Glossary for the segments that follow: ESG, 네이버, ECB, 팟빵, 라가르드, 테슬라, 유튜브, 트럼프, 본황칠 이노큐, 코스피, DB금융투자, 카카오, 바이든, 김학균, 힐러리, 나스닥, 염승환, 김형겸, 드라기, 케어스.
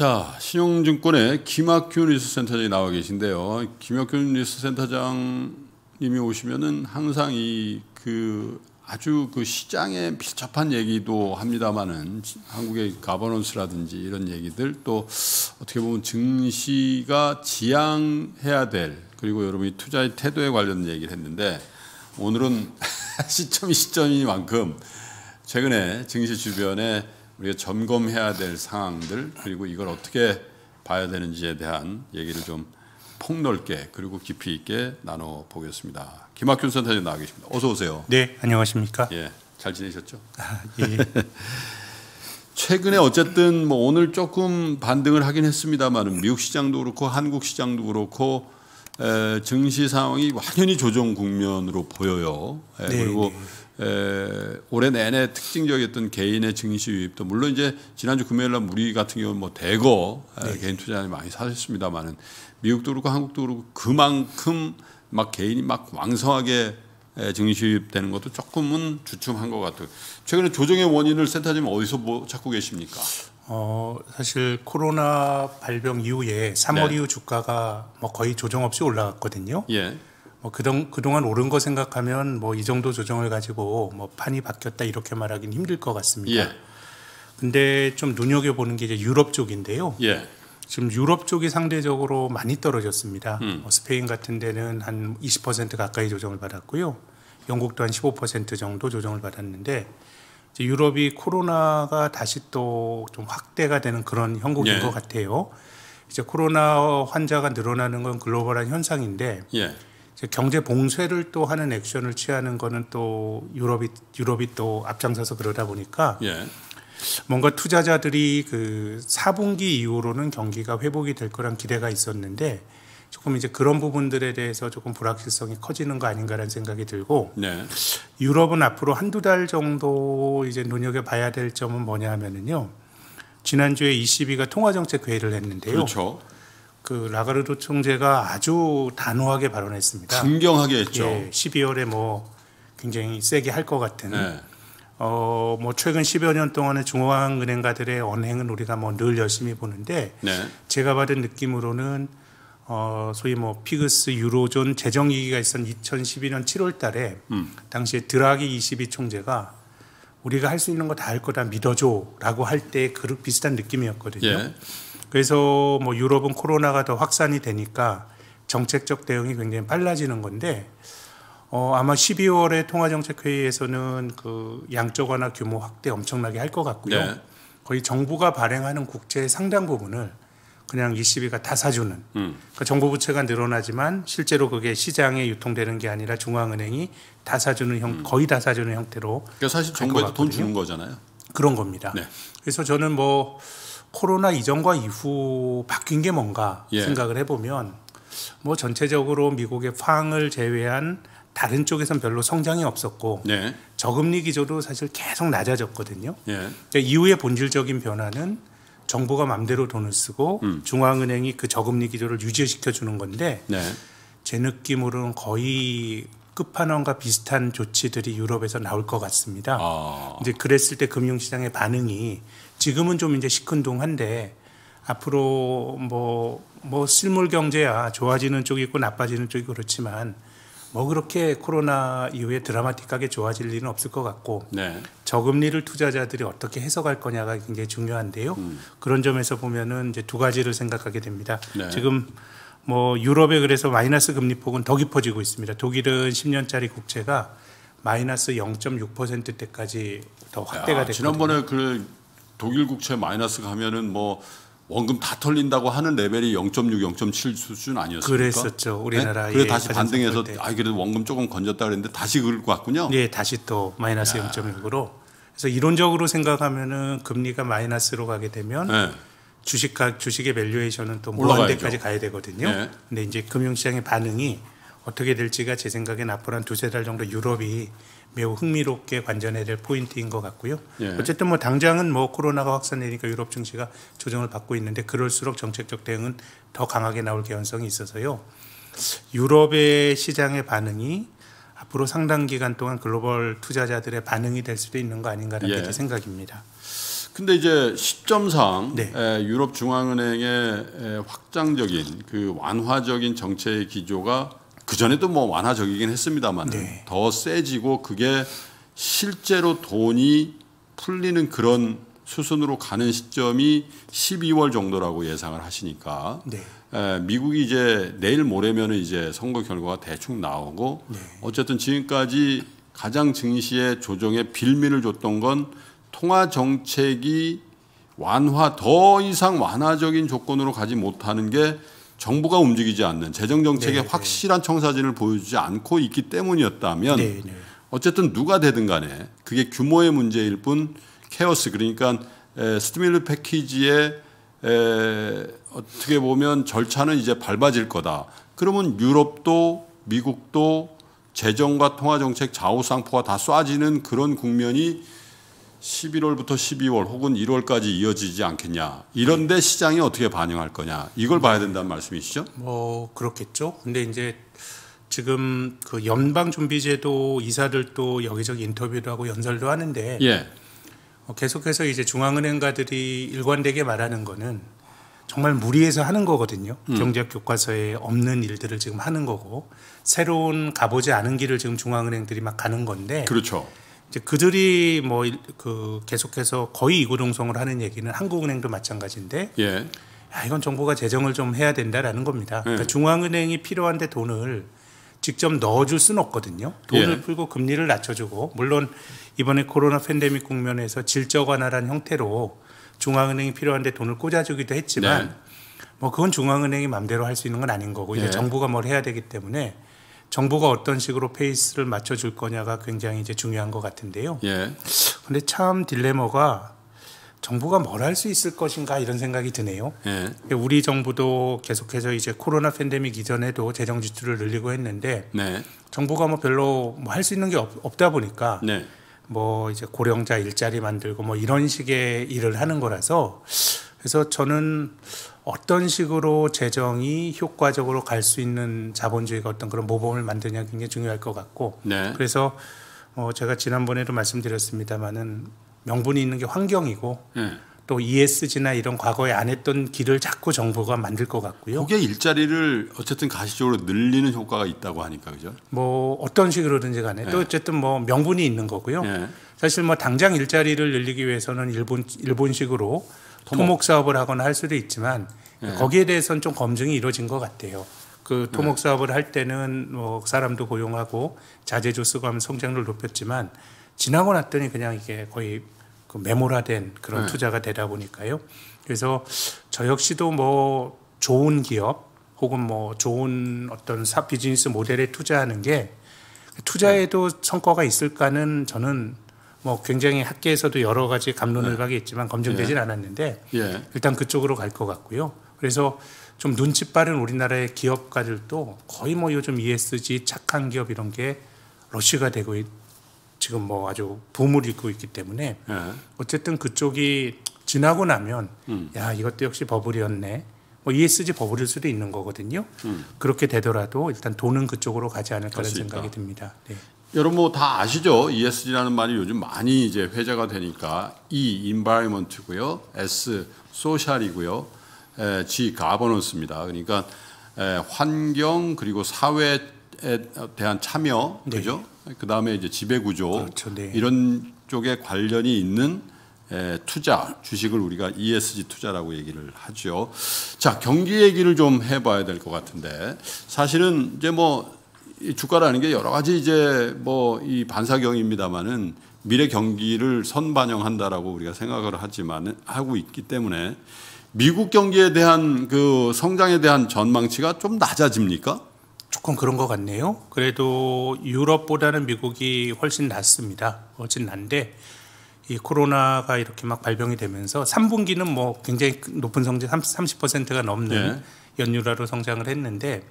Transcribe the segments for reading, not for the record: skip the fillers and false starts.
자, 신용증권의 김학균 리서치센터장이 나와 계신데요. 김학균 리서치센터장님이 오시면은 항상 이 아주 시장에 밀접한 얘기도 합니다만은 한국의 가버넌스라든지 이런 얘기들, 또 어떻게 보면 증시가 지향해야 될, 그리고 여러분이 투자의 태도에 관련된 얘기를 했는데, 오늘은 시점이니만큼 최근에 증시 주변에 우리가 점검해야 될 상황들, 그리고 이걸 어떻게 봐야 되는지에 대한 얘기를 좀 폭넓게 그리고 깊이 있게 나눠보겠습니다. 김학균 센터장님 나와 계십니다. 어서 오세요. 네, 안녕하십니까. 예, 잘 지내셨죠? 아, 예. 최근에 어쨌든 뭐 오늘 조금 반등을 하긴 했습니다만은 미국 시장도 그렇고 한국 시장도 그렇고 증시 상황이 완연히 조정 국면으로 보여요. 네, 그리고 네. 올해 내내 특징적이었던 개인의 증시 유입도, 물론 이제 지난주 금요일 날 우리 같은 경우는 뭐 대거 네. 개인 투자자들이 많이 사셨습니다만은 미국도 그렇고 한국도 그렇고 그만큼 막 개인이 막 왕성하게 증시 유입되는 것도 조금은 주춤한 것 같아요. 최근에 조정의 원인을 센터장님 어디서 뭐 찾고 계십니까? 사실 코로나 발병 이후에 3월 네. 이후 주가가 뭐 거의 조정 없이 올라갔거든요. 예. 뭐 그동안 오른 거 생각하면 뭐 이 정도 조정을 가지고 뭐 판이 바뀌었다 이렇게 말하기는 힘들 것 같습니다. 예. 근데 좀 눈여겨보는 게 이제 유럽 쪽인데요. 예. 지금 유럽 쪽이 상대적으로 많이 떨어졌습니다. 스페인 같은 데는 한 20% 가까이 조정을 받았고요. 영국도 한 15% 정도 조정을 받았는데, 이제 유럽이 코로나가 다시 또 좀 확대가 되는 그런 형국인 예. 것 같아요. 이제 코로나 환자가 늘어나는 건 글로벌한 현상인데 예. 이제 경제 봉쇄를 또 하는 액션을 취하는 거는 또 유럽이 또 앞장서서 그러다 보니까 예. 뭔가 투자자들이 4분기 이후로는 경기가 회복이 될 거란 기대가 있었는데, 조금 이제 그런 부분들에 대해서 조금 불확실성이 커지는 거 아닌가라는 생각이 들고 네. 유럽은 앞으로 한두 달 정도 이제 눈여겨봐야 될 점은 뭐냐 하면은요, 지난주에 ECB가 통화정책 회의를 했는데요. 그렇죠. 라가르드 총재가 아주 단호하게 발언했습니다. 강경하게 했죠. 예, 12월에 뭐 굉장히 세게 할 것 같은 네. 뭐 최근 10여 년 동안의 중앙은행가들의 언행은 우리가 뭐 늘 열심히 보는데 네. 제가 받은 느낌으로는 소위 뭐 피그스 유로존 재정위기가 있었던 2012년 7월 달에 당시에 드라기 ECB 총재가 우리가 할 수 있는 거 다 할 거다 믿어줘라고 할 때 비슷한 느낌이었거든요. 예. 그래서 뭐 유럽은 코로나가 더 확산이 되니까 정책적 대응이 굉장히 빨라지는 건데, 아마 12월에 통화정책회의에서는 양적 완화 규모 확대 엄청나게 할 것 같고요. 네. 거의 정부가 발행하는 국채의 상당 부분을 그냥 ECB가 다 사주는. 그러니까 정부 부채가 늘어나지만 실제로 그게 시장에 유통되는 게 아니라 중앙은행이 다 사주는 거의 다 사주는 형태로. 그러니까 사실 정부에도 돈 주는 거잖아요. 그런 겁니다. 네. 그래서 저는 뭐 코로나 이전과 이후 바뀐 게 뭔가 예. 생각을 해보면, 뭐 전체적으로 미국의 팡을 제외한 다른 쪽에선 별로 성장이 없었고 네. 저금리 기조도 사실 계속 낮아졌거든요. 예. 그러니까 이후의 본질적인 변화는 정부가 맘대로 돈을 쓰고 중앙은행이 저금리 기조를 유지시켜주는 건데 네. 제 느낌으로는 거의 끝판왕과 비슷한 조치들이 유럽에서 나올 것 같습니다. 이제 그랬을 때 금융시장의 반응이 지금은 좀 이제 시큰둥한데, 앞으로 뭐 실물 경제야 좋아지는 쪽이 있고 나빠지는 쪽이 그렇지만 뭐 그렇게 코로나 이후에 드라마틱하게 좋아질 일은 없을 것 같고 네. 저금리를 투자자들이 어떻게 해석할 거냐가 굉장히 중요한데요. 그런 점에서 보면은 이제 두 가지를 생각하게 됩니다. 네. 지금 뭐 유럽에 그래서 마이너스 금리 폭은 더 깊어지고 있습니다. 독일은 10년짜리 국채가 마이너스 0.6%대까지 더 확대가 됐거든요. 지난번에 독일 국채 마이너스 가면은 뭐 원금 다 털린다고 하는 레벨이 0.6, 0.7 수준 아니었습니까? 그랬었죠. 우리나라. 네? 그래 다시 반등해서 그래도 원금 조금 건졌다 그랬는데 다시 그럴 것 같군요. 네, 다시 또 마이너스 0.6으로. 그래서 이론적으로 생각하면은 금리가 마이너스로 가게 되면 네. 주식의 밸류에이션은 또 무한대까지 가야 되거든요. 네. 근데 이제 금융시장의 반응이 어떻게 될지가 제 생각엔 앞으로 한 두세 달 정도 유럽이 매우 흥미롭게 관전해야 될 포인트인 것 같고요. 예. 어쨌든 뭐 당장은 뭐 코로나가 확산되니까 유럽 증시가 조정을 받고 있는데, 그럴수록 정책적 대응은 더 강하게 나올 개연성이 있어서요. 유럽의 시장의 반응이 앞으로 상당 기간 동안 글로벌 투자자들의 반응이 될 수도 있는 거 아닌가라는 게 제 생각입니다. 근데 이제 시점상 네. 유럽 중앙은행의 확장적인 그 완화적인 정책의 기조가 그전에도 뭐 완화적이긴 했습니다만 네. 더 세지고 그게 실제로 돈이 풀리는 그런 수순으로 가는 시점이 12월 정도라고 예상을 하시니까 네. 미국이 이제 내일 모레면은 이제 선거 결과가 대충 나오고 네. 어쨌든 지금까지 가장 증시의 조정에 빌미를 줬던 건 통화 정책이 완화 더 이상 완화적인 조건으로 가지 못하는 게 정부가 움직이지 않는 재정 정책의 네, 확실한 네. 청사진을 보여주지 않고 있기 때문이었다면 네, 네. 어쨌든 누가 되든 간에 그게 규모의 문제일 뿐 케어스 그러니까 스티뮬러 패키지의 어떻게 보면 절차는 이제 밟아질 거다. 그러면 유럽도 미국도 재정과 통화 정책 좌우상포가 다 쏴지는 그런 국면이 11월부터 12월 혹은 1월까지 이어지지 않겠냐. 이런데 시장이 어떻게 반영할 거냐. 이걸 봐야 된다는 말씀이시죠? 뭐 그렇겠죠. 근데 이제 지금 그 연방준비제도 이사들도 여기저기 인터뷰도 하고 연설도 하는데 예. 계속해서 이제 중앙은행가들이 일관되게 말하는 거는 정말 무리해서 하는 거거든요. 경제학 교과서에 없는 일들을 지금 하는 거고 새로운 가보지 않은 길을 지금 중앙은행들이 막 가는 건데 그렇죠. 이제 그들이 뭐 그 계속해서 거의 이구동성을 하는 얘기는 한국은행도 마찬가지인데 예. 야, 이건 정부가 재정을 좀 해야 된다라는 겁니다. 그러니까 중앙은행이 필요한데 돈을 직접 넣어줄 수는 없거든요. 돈을 예. 풀고 금리를 낮춰주고 물론 이번에 코로나 팬데믹 국면에서 질적 완화라는 형태로 중앙은행이 필요한데 돈을 꽂아주기도 했지만 네. 뭐 그건 중앙은행이 마음대로 할 수 있는 건 아닌 거고 예. 이제 정부가 뭘 해야 되기 때문에 정부가 어떤 식으로 페이스를 맞춰줄 거냐가 굉장히 이제 중요한 것 같은데요. 예. 근데 참 딜레마가 정부가 뭘 할 수 있을 것인가 이런 생각이 드네요. 예. 우리 정부도 계속해서 이제 코로나 팬데믹 이전에도 재정 지출을 늘리고 했는데 네. 정부가 뭐 별로 뭐 할 수 있는 게 없다 보니까 네. 뭐 이제 고령자 일자리 만들고 뭐 이런 식의 일을 하는 거라서 그래서 저는 어떤 식으로 재정이 효과적으로 갈 수 있는 자본주의가 어떤 그런 모범을 만드냐 굉장히 중요할 것 같고 네. 그래서 제가 지난번에도 말씀드렸습니다마는 명분이 있는 게 환경이고 또 ESG나 이런 과거에 안 했던 길을 자꾸 정부가 만들 것 같고요. 그게 일자리를 어쨌든 가시적으로 늘리는 효과가 있다고 하니까 그죠? 뭐 어떤 식으로든지 간에 또 어쨌든 뭐 명분이 있는 거고요. 사실 뭐 당장 일자리를 늘리기 위해서는 일본식으로 토목 사업을 하거나 할 수도 있지만 거기에 대해서는 좀 검증이 이루어진 것 같아요. 그 토목 사업을 할 때는 뭐 사람도 고용하고 자재 조수감 성장률을 높였지만 지나고 났더니 그냥 이게 거의 그 메모라된 그런 투자가 되다 보니까요. 그래서 저 역시도 뭐 좋은 기업 혹은 뭐 좋은 어떤 사업 비즈니스 모델에 투자하는 게 투자에도 성과가 있을까는 저는 뭐 굉장히 학계에서도 여러 가지 갑론을박이 있지만 검증되진 않았는데 일단 그쪽으로 갈 것 같고요. 그래서 좀 눈치 빠른 우리나라의 기업가들도 거의 뭐 요즘 ESG 착한 기업 이런 게 러쉬가 되고 지금 뭐 아주 붐을 일고 있기 때문에 어쨌든 그쪽이 지나고 나면 야 이것도 역시 버블이었네. 뭐 ESG 버블일 수도 있는 거거든요. 그렇게 되더라도 일단 돈은 그쪽으로 가지 않을까라는 생각이 듭니다. 네. 여러분 뭐 다 아시죠? ESG라는 말이 요즘 많이 이제 회자가 되니까 E environment고요, S social이고요, G governance입니다. 그러니까 환경 그리고 사회에 대한 참여 그죠? 그다음에 이제 지배구조 그렇죠, 네. 이런 쪽에 관련이 있는 투자 주식을 우리가 ESG 투자라고 얘기를 하죠. 자 경기 얘기를 좀 해봐야 될 것 같은데 사실은 이제 뭐 이 주가라는 게 여러 가지 이제 뭐 이 반사경입니다만은 미래 경기를 선반영한다라고 우리가 생각을 하지만 하고 있기 때문에 미국 경기에 대한 그 성장에 대한 전망치가 좀 낮아집니까? 조금 그런 것 같네요. 그래도 유럽보다는 미국이 훨씬 낫습니다. 훨씬 난데 이 코로나가 이렇게 막 발병이 되면서 3분기는 뭐 굉장히 높은 성장 30%가 넘는 네. 연율화로 성장을 했는데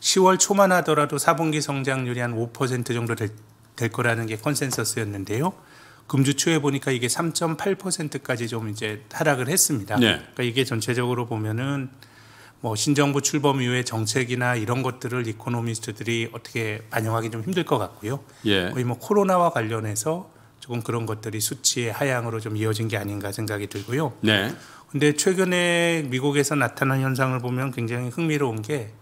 10월 초만 하더라도 4분기 성장률이 한 5% 정도 될 거라는 게 컨센서스였는데요. 금주초에 보니까 이게 3.8%까지 좀 이제 하락을 했습니다. 네. 그러니까 이게 전체적으로 보면은 뭐 신정부 출범 이후의 정책이나 이런 것들을 이코노미스트들이 어떻게 반영하기 좀 힘들 것 같고요. 거의 뭐 코로나와 관련해서 조금 그런 것들이 수치의 하향으로 좀 이어진 게 아닌가 생각이 들고요. 네. 근데 최근에 미국에서 나타난 현상을 보면 굉장히 흥미로운 게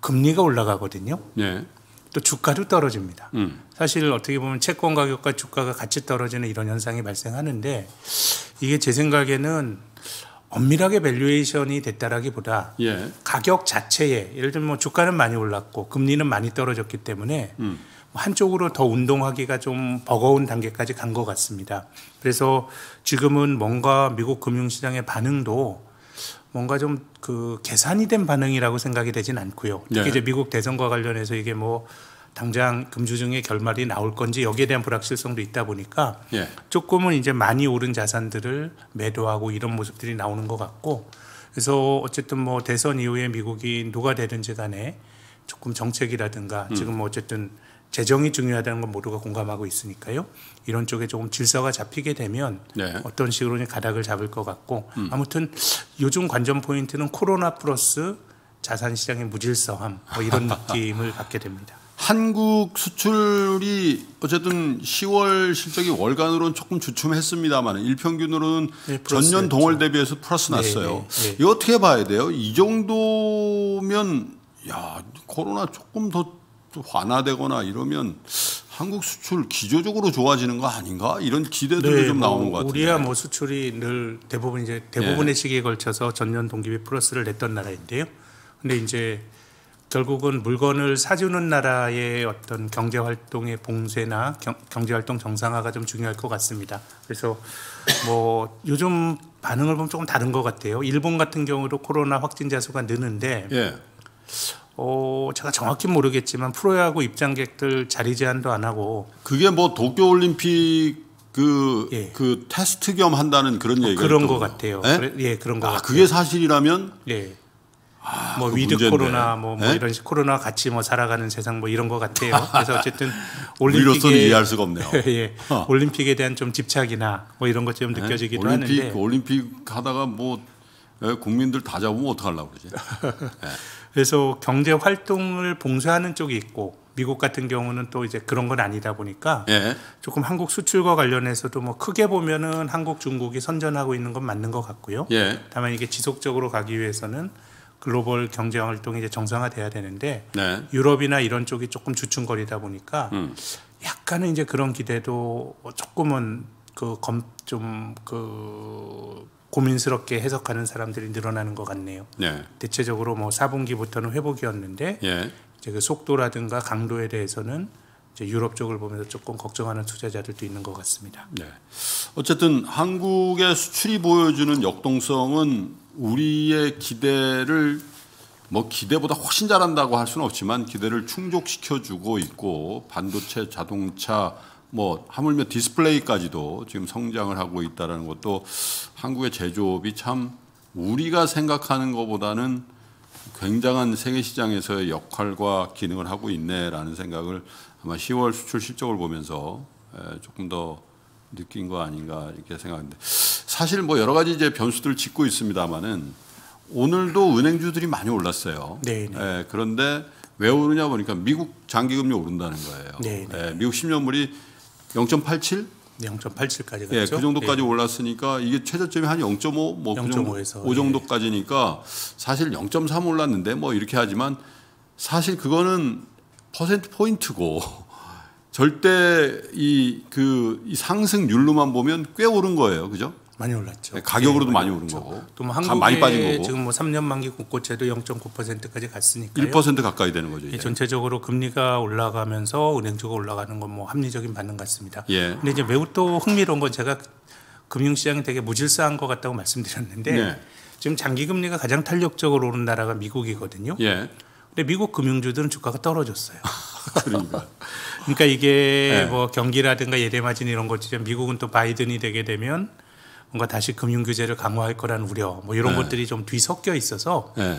금리가 올라가거든요. 네. 또 주가도 떨어집니다. 사실 어떻게 보면 채권 가격과 주가가 같이 떨어지는 이런 현상이 발생하는데 이게 제 생각에는 엄밀하게 밸류에이션이 됐다라기보다 예. 가격 자체에 예를 들면 뭐 주가는 많이 올랐고 금리는 많이 떨어졌기 때문에 한쪽으로 더 운동하기가 좀 버거운 단계까지 간 것 같습니다. 그래서 지금은 뭔가 미국 금융시장의 반응도 뭔가 좀 그 계산이 된 반응이라고 생각이 되진 않고요. 특히 네. 이제 미국 대선과 관련해서 이게 뭐 당장 금주증의 결말이 나올 건지 여기에 대한 불확실성도 있다 보니까 예. 조금은 이제 많이 오른 자산들을 매도하고 이런 모습들이 나오는 것 같고 그래서 어쨌든 뭐 대선 이후에 미국이 누가 되든지 간에 조금 정책이라든가 지금 뭐 어쨌든 재정이 중요하다는 건 모두가 공감하고 있으니까요. 이런 쪽에 조금 질서가 잡히게 되면 네. 어떤 식으로는 가닥을 잡을 것 같고 아무튼 요즘 관전 포인트는 코로나 플러스 자산 시장의 무질서함 뭐 이런 느낌을 갖게 됩니다. 한국 수출이 어쨌든 10월 실적이 월간으로는 조금 주춤했습니다만 일평균으로는 네, 전년 동월 대비해서 플러스 났어요. 네, 네, 네. 이거 어떻게 봐야 돼요? 이 정도면 야 코로나 조금 더 완화되거나 이러면 한국 수출 기조적으로 좋아지는 거 아닌가 이런 기대들도 네, 좀 나오는 것 같아요. 우리야 뭐 수출이 늘 대부분 이제 대부분의 네. 시기에 걸쳐서 전년 동기비 플러스를 냈던 나라인데요. 근데 이제 결국은 물건을 사주는 나라의 어떤 경제활동의 봉쇄나 경제활동 정상화가 좀 중요할 것 같습니다. 그래서 뭐 요즘 반응을 보면 조금 다른 것 같아요. 일본 같은 경우도 코로나 확진자 수가 느는데 예. 제가 정확히 모르겠지만 프로야구 입장객들 자리 제한도 안 하고 그게 뭐 도쿄올림픽 예. 그 테스트 겸 한다는 그런 얘기가 그런 것 같아요. 예, 예 그런 것 같아요. 그게 사실이라면 예. 뭐 위드 문제인데. 코로나 뭐 이런 식 코로나 같이 뭐 살아가는 세상 뭐 이런 것 같아요. 그래서 어쨌든 올림픽에 이해할 수가 없네요. 예, 올림픽에 대한 좀 집착이나 뭐 이런 것 좀 느껴지기도 하는데 올림픽 하다가 뭐 국민들 다 잡으면 어떡하려고 그러지? 예. 그래서 경제 활동을 봉쇄하는 쪽이 있고 미국 같은 경우는 또 이제 그런 건 아니다 보니까 예. 조금 한국 수출과 관련해서도 뭐 크게 보면은 한국 중국이 선전하고 있는 건 맞는 것 같고요. 예. 다만 이게 지속적으로 가기 위해서는 글로벌 경제 활동이 이제 정상화돼야 되는데 네. 유럽이나 이런 쪽이 조금 주춤거리다 보니까 약간은 이제 그런 기대도 조금은 고민스럽게 해석하는 사람들이 늘어나는 것 같네요. 네. 대체적으로 뭐 4분기부터는 회복이었는데 네. 이제 그 속도라든가 강도에 대해서는 이제 유럽 쪽을 보면서 조금 걱정하는 투자자들도 있는 것 같습니다. 네. 어쨌든 한국의 수출이 보여주는 역동성은 우리의 기대를 뭐 기대보다 훨씬 잘한다고 할 수는 없지만 기대를 충족시켜주고 있고 반도체, 자동차 뭐 하물며 디스플레이까지도 지금 성장을 하고 있다는 것도 한국의 제조업이 참 우리가 생각하는 것보다는 굉장한 세계 시장에서의 역할과 기능을 하고 있네라는 생각을 아마 10월 수출 실적을 보면서 조금 더 느낀 거 아닌가 이렇게 생각하는데 사실 뭐 여러 가지 이제 변수들 짚고 있습니다만은 오늘도 은행주들이 많이 올랐어요. 네. 그런데 왜 오르냐 보니까 미국 장기금리 오른다는 거예요. 네. 미국 10년물이 0.87? 0.87까지 갔죠. 예, 그 정도까지 네. 올랐으니까 이게 최저점이 한 0.5 뭐 0.5에서 5 정도까지니까 사실 0.3 올랐는데 뭐 이렇게 하지만 사실 그거는 퍼센트 포인트고 절대 이 상승률로만 보면 꽤 오른 거예요. 그죠? 많이 올랐죠. 네, 가격으로도 네, 많이 오른 거고. 또 뭐 한국에 많이 빠진 거고. 지금 뭐 3년 만기 국고채도 0.9%까지 갔으니까요. 1% 가까이 되는 거죠. 이제. 전체적으로 금리가 올라가면서 은행주가 올라가는 건 뭐 합리적인 반응 같습니다. 예. 근데 이제 매우 또 흥미로운 건 제가 금융시장이 되게 무질서한 것 같다고 말씀드렸는데 예. 지금 장기금리가 가장 탄력적으로 오른 나라가 미국이거든요. 예. 근데 미국 금융주들은 주가가 떨어졌어요. 그러니까 이게 예. 뭐 경기라든가 예대마진 이런 것처럼 미국은 또 바이든이 되게 되면 뭔가 다시 금융 규제를 강화할 거란 우려, 뭐 이런 네. 것들이 좀 뒤섞여 있어서 네.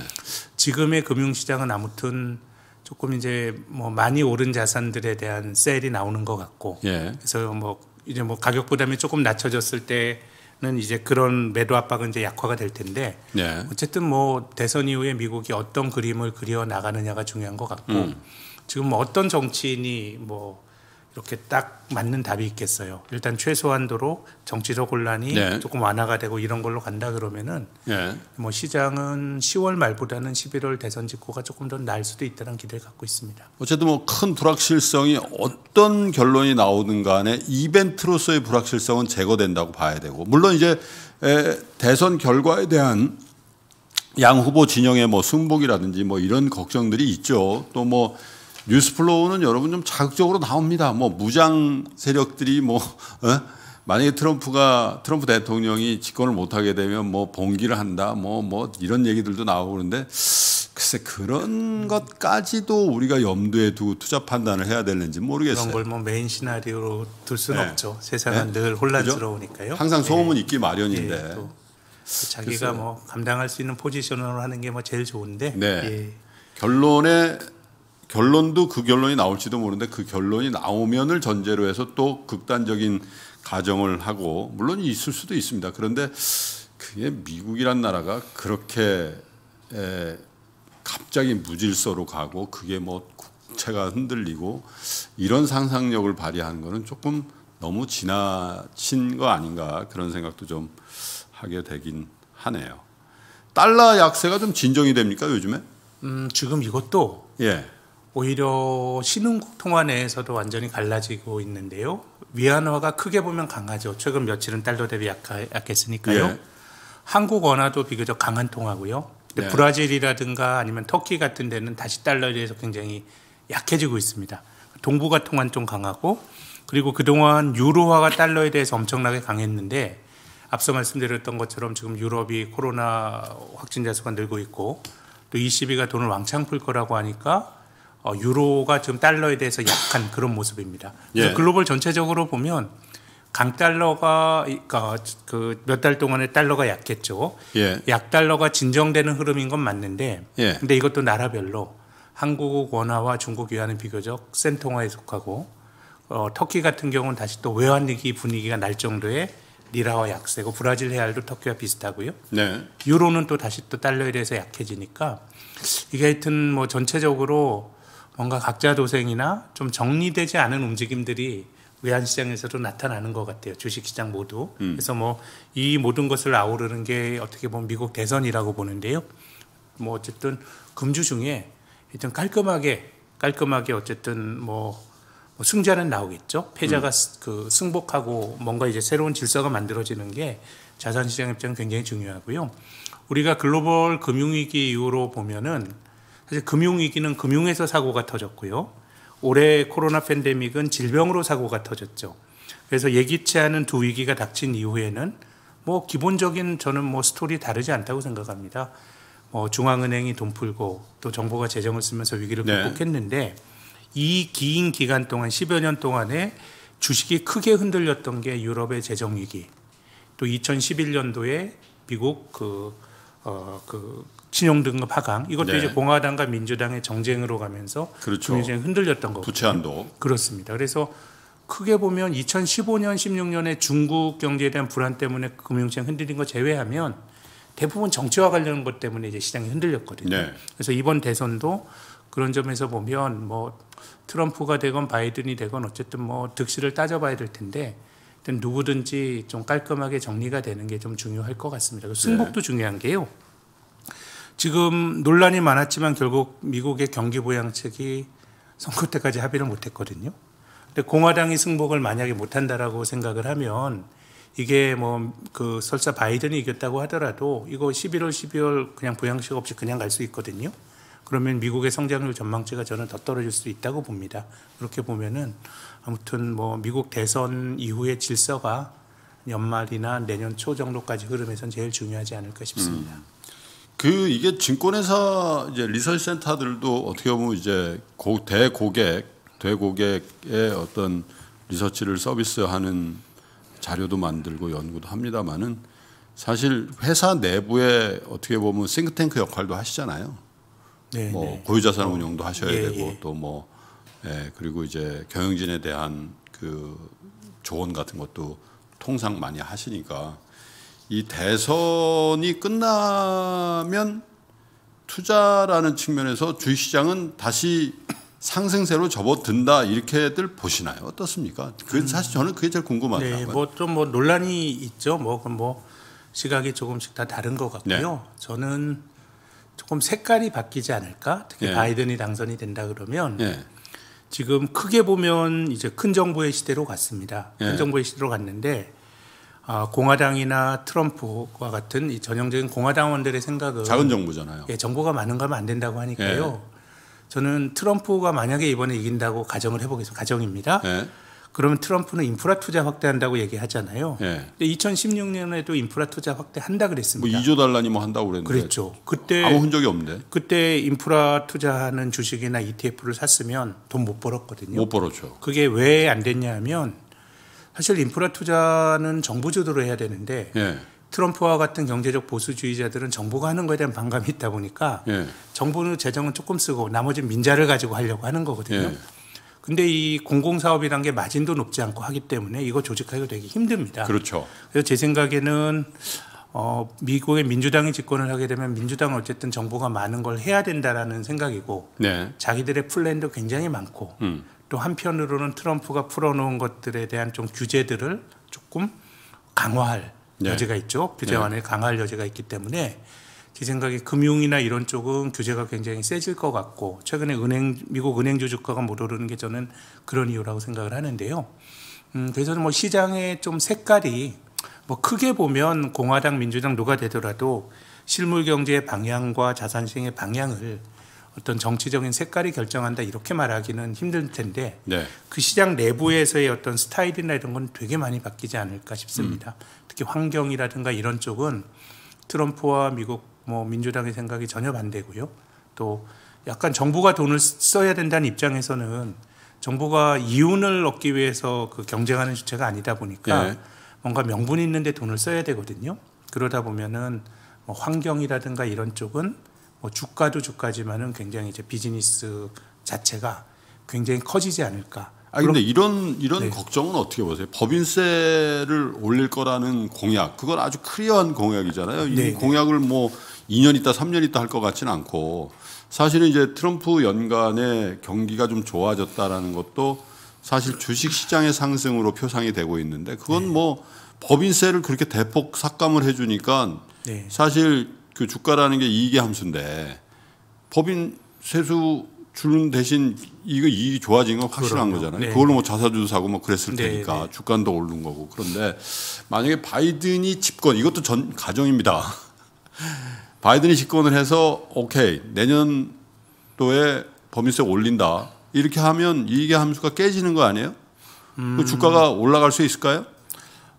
지금의 금융 시장은 아무튼 조금 이제 뭐 많이 오른 자산들에 대한 셀이 나오는 것 같고, 네. 그래서 뭐 이제 뭐 가격 부담이 조금 낮춰졌을 때는 이제 그런 매도 압박은 이제 약화가 될 텐데, 네. 어쨌든 뭐 대선 이후에 미국이 어떤 그림을 그려 나가느냐가 중요한 것 같고, 지금 뭐 어떤 정치인이 뭐 이렇게 딱 맞는 답이 있겠어요. 일단 최소한도로 정치적 혼란이 네. 조금 완화가 되고 이런 걸로 간다 그러면은 네. 뭐 시장은 10월 말보다는 11월 대선 직후가 조금 더 날 수도 있다는 기대를 갖고 있습니다. 어쨌든 뭐 큰 불확실성이 어떤 결론이 나오든 간에 이벤트로서의 불확실성은 제거된다고 봐야 되고, 물론 이제 대선 결과에 대한 양 후보 진영의 뭐 승복이라든지 뭐 이런 걱정들이 있죠. 또 뭐 뉴스플로우는 여러분 좀 자극적으로 나옵니다. 뭐 무장 세력들이 뭐 만약에 트럼프 대통령이 집권을 못하게 되면 뭐 봉기를 한다 뭐 이런 얘기들도 나오고 그러는데, 글쎄 그런 것까지도 우리가 염두에 두고 투자 판단을 해야 되는지 모르겠어요. 그런 걸 뭐 메인 시나리오로 둘 수는 없죠. 세상은 늘 혼란스러우니까요. 그렇죠? 항상 소음은 있기 마련인데 자기가 글쎄요. 뭐 감당할 수 있는 포지션으로 하는 게 뭐 제일 좋은데 결론도 그 결론이 나올지도 모르는데, 그 결론이 나오면을 전제로 해서 또 극단적인 가정을 하고, 물론 있을 수도 있습니다. 그런데 그게 미국이란 나라가 그렇게 갑자기 무질서로 가고 그게 뭐 국채가 흔들리고 이런 상상력을 발휘하는 거는 조금 너무 지나친 거 아닌가 그런 생각도 좀 하게 되긴 하네요. 달러 약세가 좀 진정이 됩니까 요즘에? 지금 이것도 오히려 신흥국 통화 내에서도 완전히 갈라지고 있는데요. 위안화가 크게 보면 강하죠. 최근 며칠은 달러 대비 약했으니까요. 한국 원화도 비교적 강한 통화고요. 근데 브라질이라든가 아니면 터키 같은 데는 다시 달러에 대해서 굉장히 약해지고 있습니다. 동북아 통화는 좀 강하고, 그리고 그동안 유로화가 달러에 대해서 엄청나게 강했는데 앞서 말씀드렸던 것처럼 지금 유럽이 코로나 확진자 수가 늘고 있고 또 ECB가 돈을 왕창 풀 거라고 하니까 유로가 지금 달러에 대해서 약한 그런 모습입니다. 그래서 글로벌 전체적으로 보면 강달러가 그 몇 달 동안에 달러가 약했죠. 약달러가 진정되는 흐름인 건 맞는데 근데 이것도 나라별로 한국 원화와 중국 위안은 비교적 센 통화에 속하고 터키 같은 경우는 다시 또 외환위기 분위기가 날 정도의 리라와 약세고, 브라질 헤알도 터키와 비슷하고요. 유로는 또 다시 또 달러에 대해서 약해지니까 이게 하여튼 뭐 전체적으로 뭔가 각자 도생이나 좀 정리되지 않은 움직임들이 외환시장에서도 나타나는 것 같아요. 주식시장 모두. 그래서 뭐 이 모든 것을 아우르는 게 어떻게 보면 미국 대선이라고 보는데요. 뭐 어쨌든 금주 중에 일단 깔끔하게 어쨌든 뭐 승자는 나오겠죠. 패자가 그 승복하고 뭔가 이제 새로운 질서가 만들어지는 게 자산시장 입장은 굉장히 중요하고요. 우리가 글로벌 금융위기 이후로 보면은 사실 금융위기는 금융에서 사고가 터졌고요. 올해 코로나 팬데믹은 질병으로 사고가 터졌죠. 그래서 예기치 않은 두 위기가 닥친 이후에는 뭐 기본적인 저는 뭐 스토리 다르지 않다고 생각합니다. 중앙은행이 돈 풀고 또 정부가 재정을 쓰면서 위기를 극복했는데 이 긴 기간 동안 10여 년 동안에 주식이 크게 흔들렸던 게 유럽의 재정 위기, 또 2011년도에 미국 그 신용등급 하강, 이것도 이제 공화당과 민주당의 정쟁으로 가면서 굉장히 흔들렸던 거고. 부채한도. 그렇습니다. 그래서 크게 보면 2015년, 16년에 중국 경제에 대한 불안 때문에 금융시장 흔들린 거 제외하면 대부분 정치와 관련된 것 때문에 이제 시장이 흔들렸거든요. 그래서 이번 대선도 그런 점에서 보면 뭐 트럼프가 되건 바이든이 되건 어쨌든 뭐 득실을 따져봐야 될 텐데 누구든지 좀 깔끔하게 정리가 되는 게 좀 중요할 것 같습니다. 승복도 중요한 게요. 지금 논란이 많았지만 결국 미국의 경기 부양책이 선거 때까지 합의를 못했거든요. 근데 공화당이 승복을 만약에 못한다라고 생각을 하면 이게 뭐 그 설사 바이든이 이겼다고 하더라도 이거 11월, 12월 그냥 부양식 없이 그냥 갈 수 있거든요. 그러면 미국의 성장률 전망치가 저는 더 떨어질 수도 있다고 봅니다. 그렇게 보면은 아무튼 뭐 미국 대선 이후의 질서가 연말이나 내년 초 정도까지 흐름에선 제일 중요하지 않을까 싶습니다. 이게 증권회사 이제 리서치 센터들도 어떻게 보면 이제 대고객의 어떤 리서치를 서비스하는 자료도 만들고 연구도 합니다만은 사실 회사 내부에 어떻게 보면 싱크탱크 역할도 하시잖아요. 뭐 고유자산 운용도 하셔야 되고 또 뭐 그리고 이제 경영진에 대한 그 조언 같은 것도 통상 많이 하시니까 이 대선이 끝나면 투자라는 측면에서 주식시장은 다시 상승세로 접어든다 이렇게들 보시나요? 어떻습니까? 그 사실 저는 그게 제일 궁금하더라고요. 네, 뭐 좀 뭐 논란이 있죠. 뭐 시각이 조금씩 다 다른 것 같고요. 네. 저는 조금 색깔이 바뀌지 않을까? 특히 네. 바이든이 당선이 된다 그러면 네. 지금 크게 보면 이제 큰 정부의 시대로 갔습니다. 큰 네. 정부의 시대로 갔는데 공화당이나 트럼프와 같은 이 전형적인 공화당원들의 생각은 작은 정부잖아요. 예, 정부가 많은 거 하면 안 된다고 하니까요. 예. 저는 트럼프가 만약에 이번에 이긴다고 가정을 해보겠습니다. 가정입니다. 예. 그러면 트럼프는 인프라 투자 확대한다고 얘기하잖아요. 예. 근데 2016년에도 인프라 투자 확대한다 그랬습니다. 뭐 2조 달러니 뭐 한다고 그랬는데. 그랬죠. 그때 아무 흔적이 없는데. 그때 인프라 투자하는 주식이나 ETF를 샀으면 돈 못 벌었거든요. 못 벌었죠. 그게 왜 안 됐냐 하면 사실 인프라 투자는 정부 주도로 해야 되는데 예. 트럼프와 같은 경제적 보수주의자들은 정부가 하는 거에 대한 반감이 있다 보니까 예. 정부는 재정은 조금 쓰고 나머지는 민자를 가지고 하려고 하는 거거든요. 그런데 예. 이 공공사업이란 게 마진도 높지 않고 하기 때문에 이거 조직하기가 되게 힘듭니다. 그렇죠. 그래서 제 생각에는 미국의 민주당이 집권을 하게 되면 민주당은 어쨌든 정부가 많은 걸 해야 된다라는 생각이고 네. 자기들의 플랜도 굉장히 많고 또 한편으로는 트럼프가 풀어놓은 것들에 대한 좀 규제들을 조금 강화할 네. 여지가 있죠. 규제 완화에 네. 강화할 여지가 있기 때문에 제 생각에 금융이나 이런 쪽은 규제가 굉장히 세질 것 같고 최근에 미국 은행주 주가가 못 오르는 게 저는 그런 이유라고 생각을 하는데요. 그래서 뭐 시장의 좀 색깔이 뭐 크게 보면 공화당, 민주당 누가 되더라도 실물 경제의 방향과 자산 시행의 방향을 어떤 정치적인 색깔이 결정한다 이렇게 말하기는 힘들 텐데 네. 그 시장 내부에서의 어떤 스타일이나 이런 건 되게 많이 바뀌지 않을까 싶습니다. 특히 환경이라든가 이런 쪽은 트럼프와 미국 뭐 민주당의 생각이 전혀 반대고요. 또 약간 정부가 돈을 써야 된다는 입장에서는 정부가 이윤을 얻기 위해서 그 경쟁하는 주체가 아니다 보니까 네. 뭔가 명분이 있는데 돈을 써야 되거든요. 그러다 보면은 뭐 환경이라든가 이런 쪽은 뭐 주가도 주가지만은 굉장히 이제 비즈니스 자체가 굉장히 커지지 않을까. 아 근데 이런 네. 걱정은 어떻게 보세요? 법인세를 올릴 거라는 공약, 그건 아주 클리어한 공약이잖아요. 이 네. 공약을 뭐 2년 있다 3년 있다 할 것 같지는 않고 사실은 이제 트럼프 연간에 경기가 좀 좋아졌다라는 것도 사실 주식 시장의 상승으로 표상이 되고 있는데 그건 네. 뭐 법인세를 그렇게 대폭 삭감을 해주니까 네. 사실. 그 주가라는 게 이익의 함수인데 법인 세수 주는 대신 이거 이익이 좋아진 건 확실한 그럼요. 거잖아요. 네. 그걸로 뭐 자사주도 사고 뭐 그랬을 네. 테니까 네. 주가는 더 오른 거고. 그런데 만약에 바이든이 집권, 이것도 전 가정입니다. 바이든이 집권을 해서 오케이 내년도에 법인세 올린다 이렇게 하면 이익의 함수가 깨지는 거 아니에요? 그 주가가 올라갈 수 있을까요?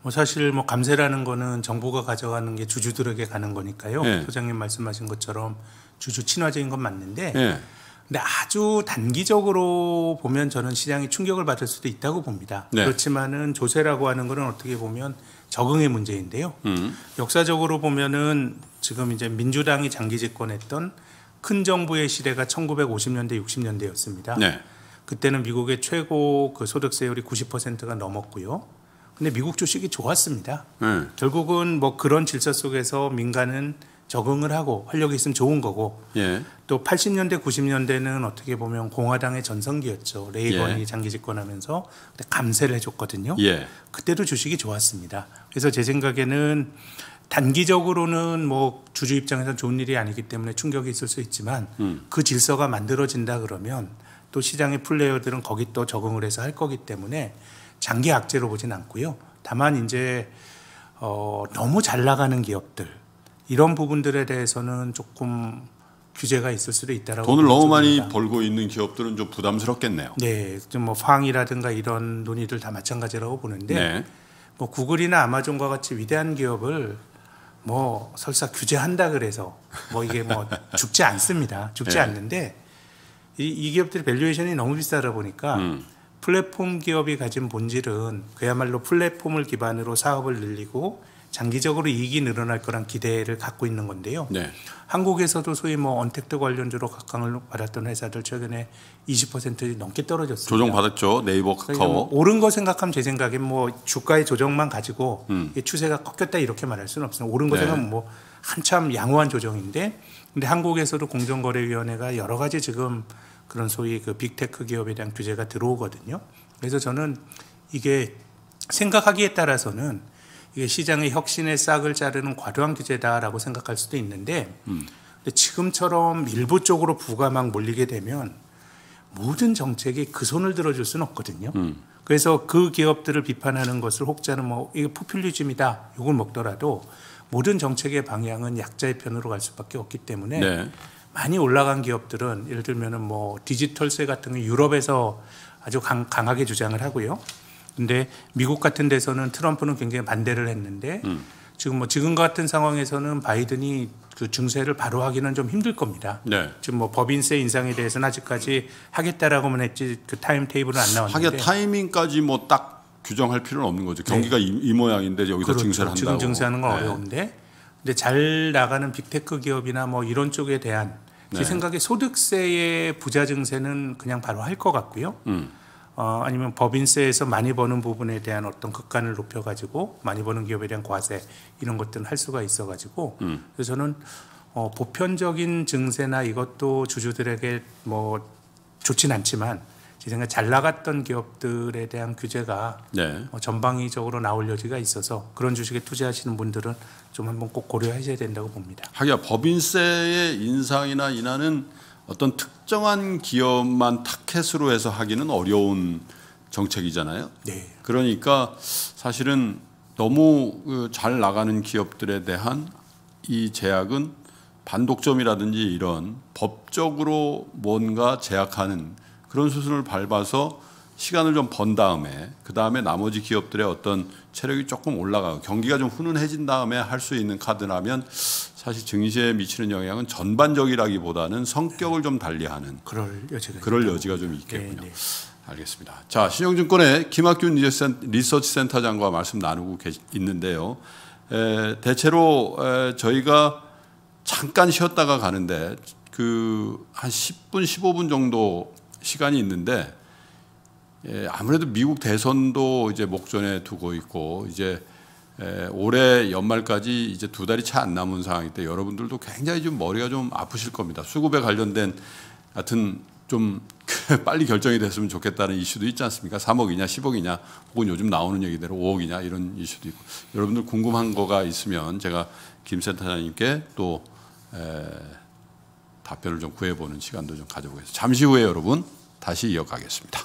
뭐 사실 뭐 감세라는 거는 정부가 가져가는 게 주주들에게 가는 거니까요. 네. 소장님 말씀하신 것처럼 주주 친화적인 건 맞는데 네. 근데 아주 단기적으로 보면 저는 시장이 충격을 받을 수도 있다고 봅니다. 네. 그렇지만은 조세라고 하는 거는 어떻게 보면 적응의 문제인데요. 역사적으로 보면은 지금 이제 민주당이 장기 집권했던 큰 정부의 시대가 1950년대, 60년대였습니다. 네. 그때는 미국의 최고 그 소득세율이 90%가 넘었고요. 근데 미국 주식이 좋았습니다. 결국은 뭐 그런 질서 속에서 민간은 적응을 하고 활력이 있으면 좋은 거고 예. 또 80년대 90년대는 어떻게 보면 공화당의 전성기였죠. 레이건이 예. 장기 집권하면서 감세를 해줬거든요. 예. 그때도 주식이 좋았습니다. 그래서 제 생각에는 단기적으로는 뭐 주주 입장에서는 좋은 일이 아니기 때문에 충격이 있을 수 있지만 그 질서가 만들어진다 그러면 또 시장의 플레이어들은 거기 또 적응을 해서 할 거기 때문에 장기 악재로 보진 않고요. 다만 이제 너무 잘 나가는 기업들 이런 부분들에 대해서는 조금 규제가 있을 수도 있다라고. 돈을 너무 많이 벌고 있는 기업들은 좀 부담스럽겠네요. 네, 좀 뭐 팡이라든가 이런 논의들 다 마찬가지라고 보는데 네. 뭐 구글이나 아마존과 같이 위대한 기업을 뭐 설사 규제한다 그래서 뭐 이게 뭐 죽지 않습니다. 죽지 네. 않는데 이 기업들의 밸류에이션이 너무 비싸다 보니까. 플랫폼 기업이 가진 본질은 그야말로 플랫폼을 기반으로 사업을 늘리고 장기적으로 이익이 늘어날 거란 기대를 갖고 있는 건데요. 네. 한국에서도 소위 뭐 언택트 관련주로 각광을 받았던 회사들 최근에 20% 넘게 떨어졌습니다. 조정받았죠. 네이버, 카카오. 뭐 오른 거 생각하면 제 생각엔 뭐 주가의 조정만 가지고 추세가 꺾였다 이렇게 말할 수는 없습니다. 오른 거 네. 생각하면 뭐 한참 양호한 조정인데 근데 한국에서도 공정거래위원회가 여러 가지 지금 그런 소위 그 빅테크 기업에 대한 규제가 들어오거든요. 그래서 저는 이게 생각하기에 따라서는 이게 시장의 혁신의 싹을 자르는 과도한 규제다라고 생각할 수도 있는데 근데 지금처럼 일부 쪽으로 부가 막 몰리게 되면 모든 정책이 그 손을 들어줄 수는 없거든요. 그래서 그 기업들을 비판하는 것을 혹자는 뭐 이게 포퓰리즘이다 욕을 먹더라도 모든 정책의 방향은 약자의 편으로 갈 수밖에 없기 때문에 네. 많이 올라간 기업들은 예를 들면은 뭐 디지털세 같은 거 유럽에서 아주 강하게 주장을 하고요. 근데 미국 같은 데서는 트럼프는 굉장히 반대를 했는데 지금 뭐 지금 같은 상황에서는 바이든이 그 증세를 바로 하기는 좀 힘들 겁니다. 네. 지금 뭐 법인세 인상에 대해서는 아직까지 하겠다라고만 했지 그 타임 테이블은 안 나왔는데. 하게 타이밍까지 뭐 딱 규정할 필요는 없는 거죠. 경기가 네. 이 모양인데 여기서 그렇죠. 증세를 한다고. 지금 증세하는 건 네. 어려운데. 근데 잘 나가는 빅테크 기업이나 뭐 이런 쪽에 대한 제 네. 생각에 소득세의 부자 증세는 그냥 바로 할 것 같고요. 아니면 법인세에서 많이 버는 부분에 대한 어떤 극한을 높여가지고 많이 버는 기업에 대한 과세 이런 것들은 할 수가 있어가지고 그래서 저는 보편적인 증세나 이것도 주주들에게 뭐 좋진 않지만 제 생각에 잘 나갔던 기업들에 대한 규제가 네. 전방위적으로 나올 여지가 있어서 그런 주식에 투자하시는 분들은 좀 한번 꼭 고려하셔야 된다고 봅니다. 하기야 법인세의 인상이나 인하는 어떤 특정한 기업만 타켓으로 해서 하기는 어려운 정책이잖아요. 네. 그러니까 사실은 너무 잘 나가는 기업들에 대한 이 제약은 반독점이라든지 이런 법적으로 뭔가 제약하는 그런 수순을 밟아서 시간을 좀 번 다음에 그다음에 나머지 기업들의 어떤 체력이 조금 올라가고 경기가 좀 훈훈해진 다음에 할 수 있는 카드라면 사실 증시에 미치는 영향은 전반적이라기보다는 성격을 좀 달리하는 그럴 여지가 좀 있겠군요. 네, 네. 알겠습니다. 자, 신영증권의 김학균 리서치센터장과 말씀 나누고 있는데요. 대체로 저희가 잠깐 쉬었다가 가는데 그 한 10분, 15분 정도 시간이 있는데 아무래도 미국 대선도 이제 목전에 두고 있고 이제 올해 연말까지 이제 2달이 차 안 남은 상황일 때 여러분들도 굉장히 좀 머리가 좀 아프실 겁니다. 수급에 관련된 하여튼 좀 빨리 결정이 됐으면 좋겠다는 이슈도 있지 않습니까? 3억이냐 10억이냐 혹은 요즘 나오는 얘기대로 5억이냐 이런 이슈도 있고 여러분들 궁금한 거가 있으면 제가 김 센터장님께 또 답변을 좀 구해보는 시간도 좀 가져보겠습니다. 잠시 후에 여러분 다시 이어가겠습니다.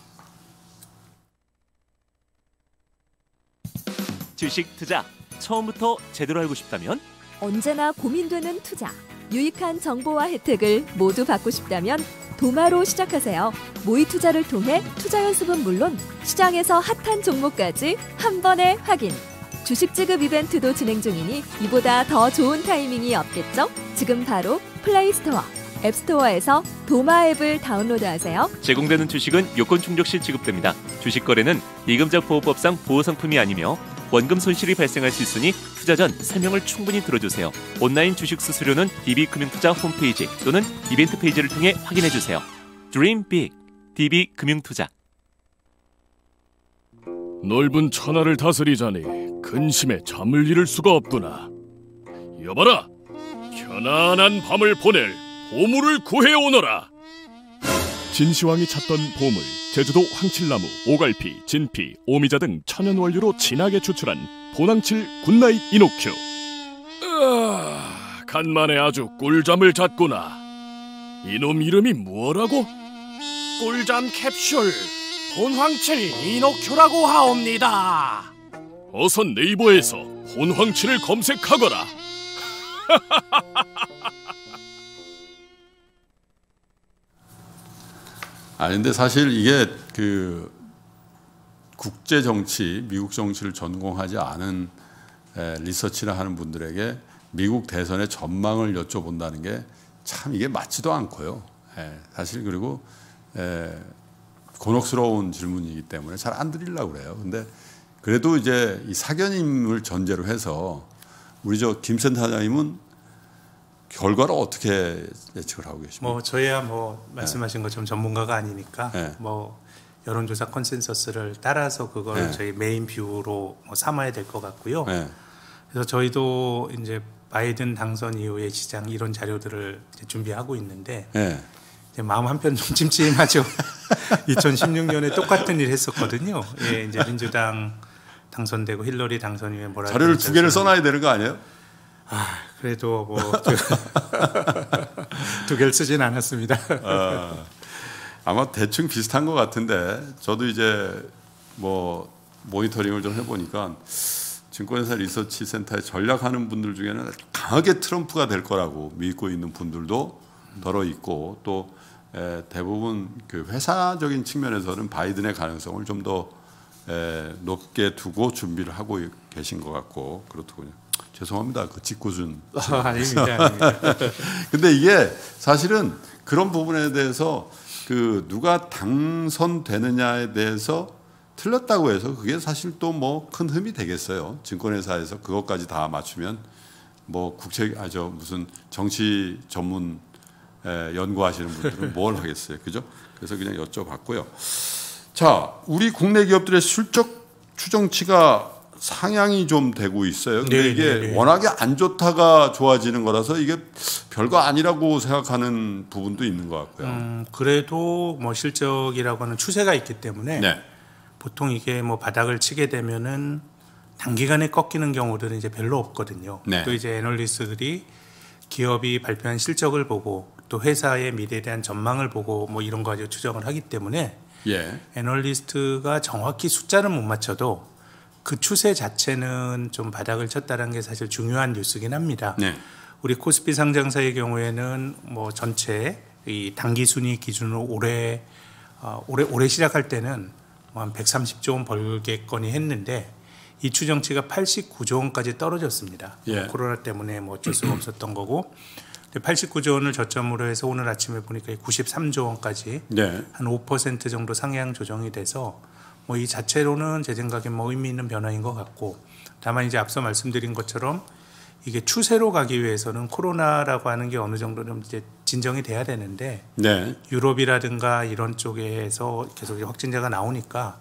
주식 투자 처음부터 제대로 알고 싶다면 언제나 고민되는 투자 유익한 정보와 혜택을 모두 받고 싶다면 도마로 시작하세요. 모의 투자를 통해 투자 연습은 물론 시장에서 핫한 종목까지 한 번에 확인. 주식 지급 이벤트도 진행 중이니 이보다 더 좋은 타이밍이 없겠죠? 지금 바로 플레이스토어, 앱스토어에서 도마 앱을 다운로드하세요. 제공되는 주식은 요건 충족 시 지급됩니다. 주식 거래는 예금자 보호법상 보호 상품이 아니며 원금 손실이 발생할 수 있으니 투자 전 설명을 충분히 들어주세요. 온라인 주식 수수료는 DB금융투자 홈페이지 또는 이벤트 페이지를 통해 확인해주세요. Dream Big, DB금융투자. 넓은 천하를 다스리자니 근심에 잠을 이룰 수가 없구나. 여봐라, 편안한 밤을 보낼 보물을 구해오너라. 진시황이 찾던 보물, 제주도 황칠나무, 오갈피, 진피, 오미자 등 천연원료로 진하게 추출한 보낭칠 굿나잇 이노큐. 아, 간만에 아주 꿀잠을 잤구나. 이놈 이름이 뭐라고? 꿀잠 캡슐, 본황칠 이노큐라고 하옵니다. 어서 네이버에서 본황칠을 검색하거라. 아니 근데 사실 이게 그 국제 정치, 미국 정치를 전공하지 않은 리서치를 하는 분들에게 미국 대선의 전망을 여쭤본다는 게 참 이게 맞지도 않고요. 사실 그리고 곤혹스러운 질문이기 때문에 잘 안 드리려고 그래요. 근데 그래도 이제 이 사견임을 전제로 해서 우리 저 김 센터장님은 결과를 어떻게 예측을 하고 계십니까? 뭐 저야 뭐 말씀하신 것처럼 전문가가 아니니까 뭐 여론조사 컨센서스를 따라서 그걸 저희 메인 뷰로 뭐 삼아야 될 것 같고요. 그래서 저희도 이제 바이든 당선 이후의 시장 이런 자료들을 이제 준비하고 있는데 마음 한편 좀 찜찜하죠. 2016년에 똑같은 일 했었거든요. 예, 이제 민주당 당선되고 힐러리 당선 이후에 뭐라 자료를 두 개를 써놔야 되는 거 아니에요? 아, 그래도 뭐 두 개를 쓰진 않았습니다. 아, 아마 대충 비슷한 것 같은데 저도 이제 뭐 모니터링을 좀 해보니까 증권회사 리서치 센터에 전략하는 분들 중에는 강하게 트럼프가 될 거라고 믿고 있는 분들도 덜어 있고 또 대부분 그 회사적인 측면에서는 바이든의 가능성을 좀 더 높게 두고 준비를 하고 계신 것 같고 그렇더군요. 죄송합니다. 그 직구준. 아닙니다. 아닙니다. 근데 이게 사실은 그런 부분에 대해서 그 누가 당선되느냐에 대해서 틀렸다고 해서 그게 사실 또 뭐 큰 흠이 되겠어요. 증권회사에서 그것까지 다 맞추면 뭐 국책 아저 무슨 정치 전문 연구하시는 분들은 뭘 하겠어요, 그죠? 그래서 그냥 여쭤봤고요. 자, 우리 국내 기업들의 실적 추정치가 상향이 좀 되고 있어요. 근데 네, 이게 네, 네. 워낙에 안 좋다가 좋아지는 거라서 이게 별거 아니라고 생각하는 부분도 있는 것 같고요. 그래도 뭐 실적이라고 하는 추세가 있기 때문에 네. 보통 이게 뭐 바닥을 치게 되면은 단기간에 꺾이는 경우들은 이제 별로 없거든요. 네. 또 이제 애널리스트들이 기업이 발표한 실적을 보고 또 회사의 미래에 대한 전망을 보고 뭐 이런 거 가지고 추정을 하기 때문에 예. 애널리스트가 정확히 숫자는 못 맞춰도 그 추세 자체는 좀 바닥을 쳤다는 게 사실 중요한 뉴스긴 합니다. 네. 우리 코스피 상장사의 경우에는 뭐 전체 이 단기 순이익 기준으로 올해 시작할 때는 뭐 한 130조 원 벌겠거니 했는데 이 추정치가 89조 원까지 떨어졌습니다. 예. 뭐 코로나 때문에 뭐 어쩔 수가 없었던 거고 89조 원을 저점으로 해서 오늘 아침에 보니까 93조 원까지 네. 한 5% 정도 상향 조정이 돼서 뭐 이 자체로는 제 생각에 뭐 의미 있는 변화인 것 같고 다만 이제 앞서 말씀드린 것처럼 이게 추세로 가기 위해서는 코로나라고 하는 게 어느 정도는 이제 진정이 돼야 되는데 네. 유럽이라든가 이런 쪽에서 계속 확진자가 나오니까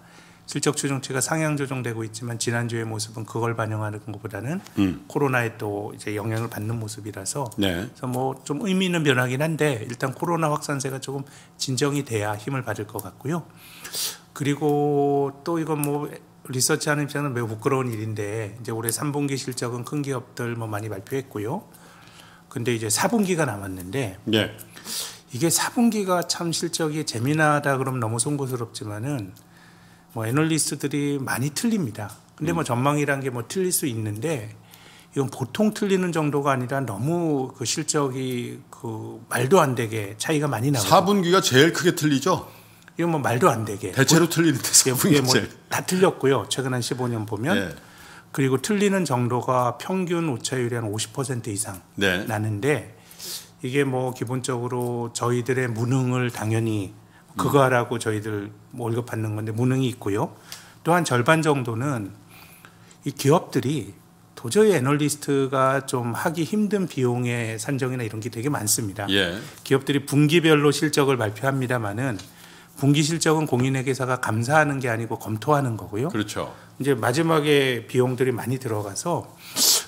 실적 추정치가 상향 조정되고 있지만 지난주의 모습은 그걸 반영하는 것보다는 코로나에 또 이제 영향을 받는 모습이라서 네. 그래서 뭐 좀 의미 있는 변화긴 한데 일단 코로나 확산세가 조금 진정이 돼야 힘을 받을 것 같고요. 그리고 또 이건 뭐 리서치하는 입장은 매우 부끄러운 일인데 이제 올해 3분기 실적은 큰 기업들 뭐 많이 발표했고요. 근데 이제 4분기가 남았는데 네. 이게 4분기가 참 실적이 재미나다 그러면 너무 송구스럽지만은. 뭐 애널리스트들이 많이 틀립니다. 근데 뭐 전망이란 게 뭐 틀릴 수 있는데 이건 보통 틀리는 정도가 아니라 너무 그 실적이 그 말도 안 되게 차이가 많이 나고 4분기가 제일 크게 틀리죠. 이건 뭐 말도 안 되게 대체로 틀리는데 4분기 뭐 다 틀렸고요. 최근 한 15년 보면 네. 그리고 틀리는 정도가 평균 오차율이 한 50% 이상 네. 나는데 이게 뭐 기본적으로 저희들의 무능을 당연히 그거 하라고 저희들 월급 받는 건데 무능이 있고요. 또 한 절반 정도는 이 기업들이 도저히 애널리스트가 좀 하기 힘든 비용의 산정이나 이런 게 되게 많습니다. 예. 기업들이 분기별로 실적을 발표합니다마는 분기 실적은 공인회계사가 감사하는 게 아니고 검토하는 거고요. 그렇죠. 이제 마지막에 비용들이 많이 들어가서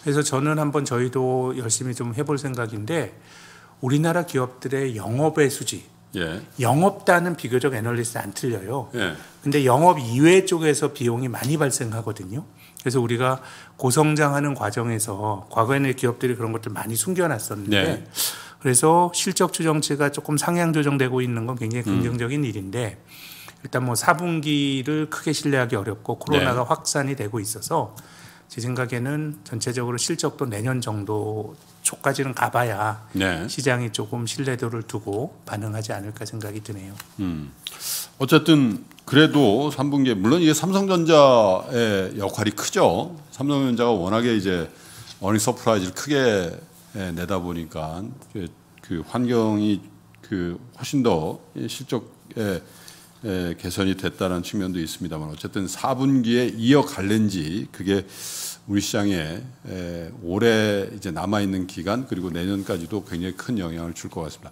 그래서 저는 한번 저희도 열심히 좀 해볼 생각인데 우리나라 기업들의 영업의 수지 예. 영업단은 비교적 애널리스트 안 틀려요. 예. 근데 영업 이외 쪽에서 비용이 많이 발생하거든요. 그래서 우리가 고성장하는 과정에서 과거에는 기업들이 그런 것들 많이 숨겨놨었는데 예. 그래서 실적 추정치가 조금 상향 조정되고 있는 건 굉장히 긍정적인 일인데 일단 뭐 4분기를 크게 신뢰하기 어렵고 코로나가 예. 확산이 되고 있어서 제 생각에는 전체적으로 실적도 내년 정도 초까지는 가봐야 네. 시장이 조금 신뢰도를 두고 반응하지 않을까 생각이 드네요. 어쨌든 그래도 3분기에 물론 이게 삼성전자의 역할이 크죠. 삼성전자가 워낙에 이제 어닝 서프라이즈를 크게 내다 보니까 그 환경이 그 훨씬 더 실적에 개선이 됐다는 측면도 있습니다만 어쨌든 4분기에 이어갈는지 그게 우리 시장에 올해 이제 남아있는 기간 그리고 내년까지도 굉장히 큰 영향을 줄 것 같습니다.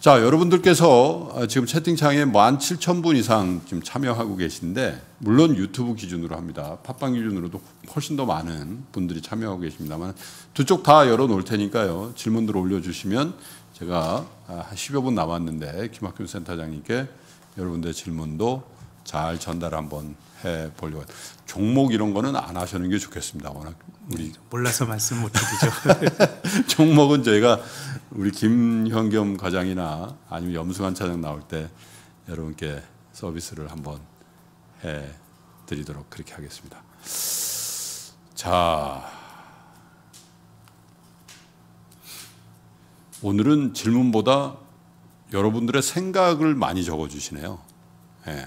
자, 여러분들께서 지금 채팅창에 17,000분 이상 지금 참여하고 계신데 물론 유튜브 기준으로 합니다. 팟빵 기준으로도 훨씬 더 많은 분들이 참여하고 계십니다만 두 쪽 다 열어놓을 테니까요. 질문들 올려주시면 제가 한 10여 분 남았는데 김학균 센터장님께 여러분들의 질문도 잘 전달 한번 해보려고. 종목 이런 거는 안 하시는 게 좋겠습니다. 워낙 우리 몰라서 말씀 못 드리죠. 종목은 저희가 우리 김형겸 과장이나 아니면 염승환 차장 나올 때 여러분께 서비스를 한번 해드리도록 그렇게 하겠습니다. 자, 오늘은 질문보다 여러분들의 생각을 많이 적어주시네요. 예.